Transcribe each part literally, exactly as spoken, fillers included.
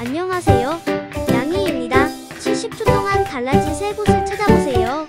안녕하세요, 양이입니다. 칠십 초 동안 갈라진 세 곳을 찾아보세요.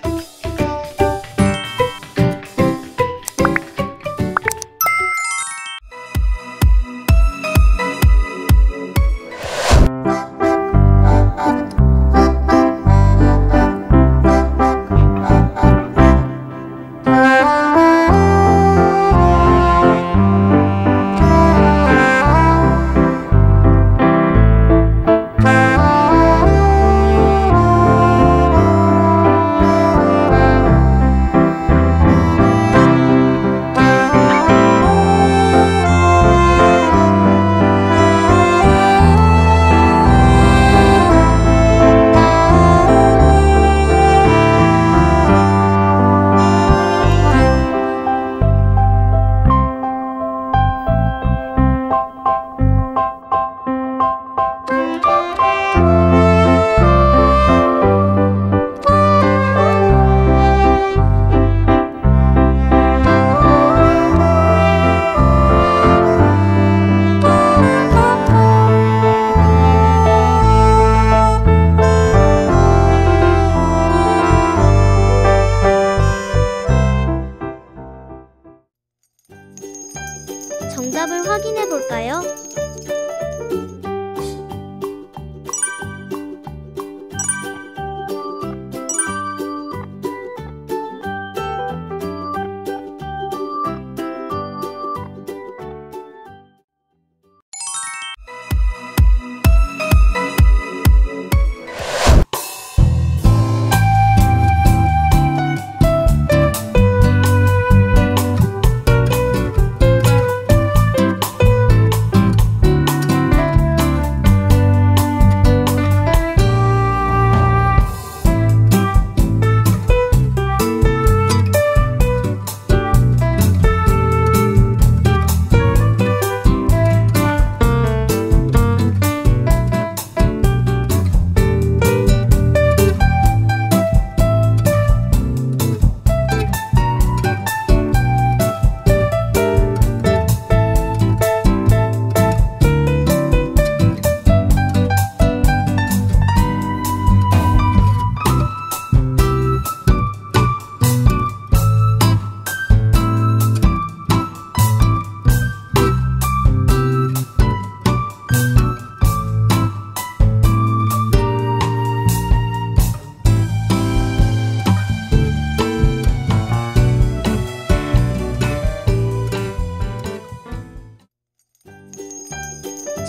정답을 확인해 볼까요?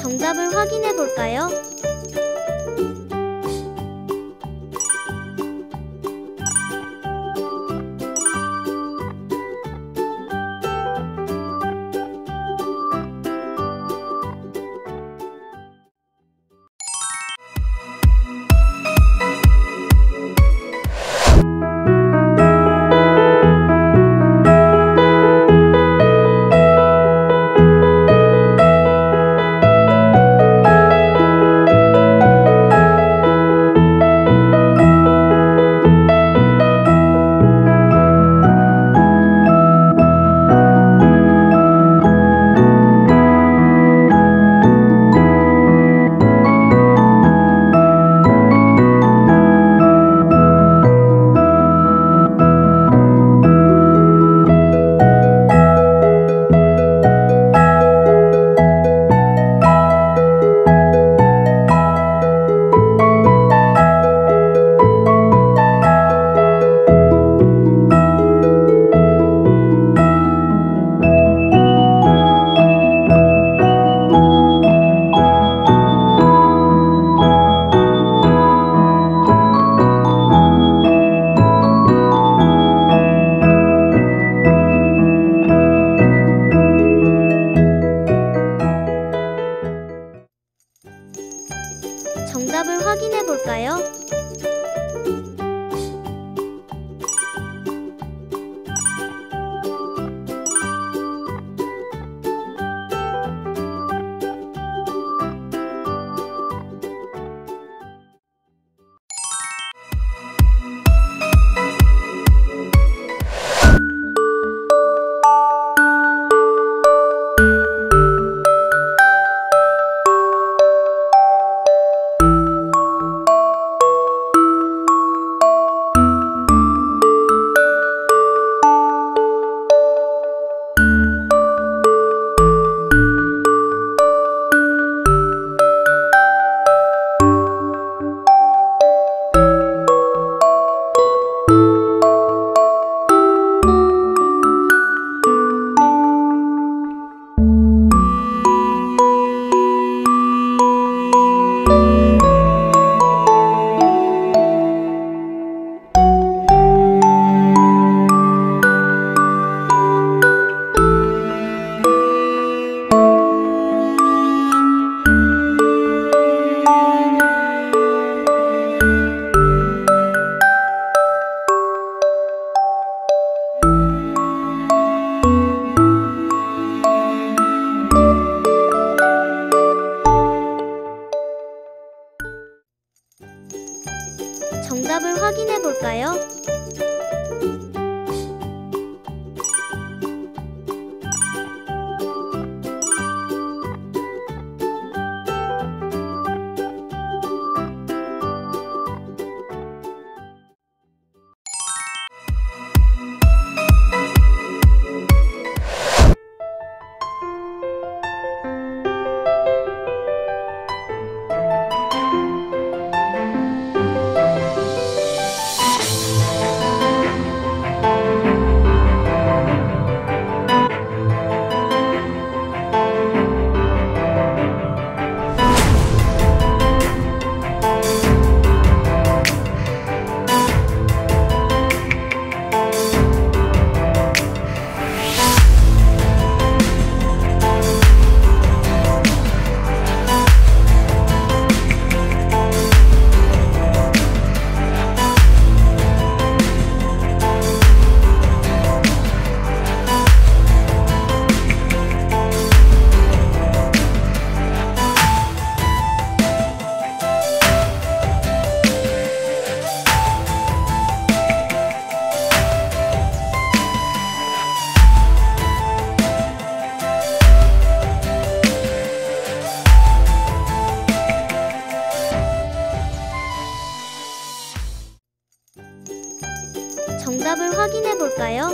정답을 확인해 볼까요? 정답을 확인해 볼까요? 정답을 확인해 볼까요? 정답을 확인해 볼까요?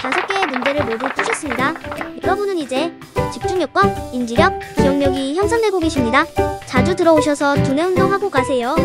다섯 개의 문제를 모두 푸셨습니다. 여러분은 이제 집중력과 인지력, 기억력이 향상되고 계십니다. 자주 들어오셔서 두뇌 운동하고 가세요.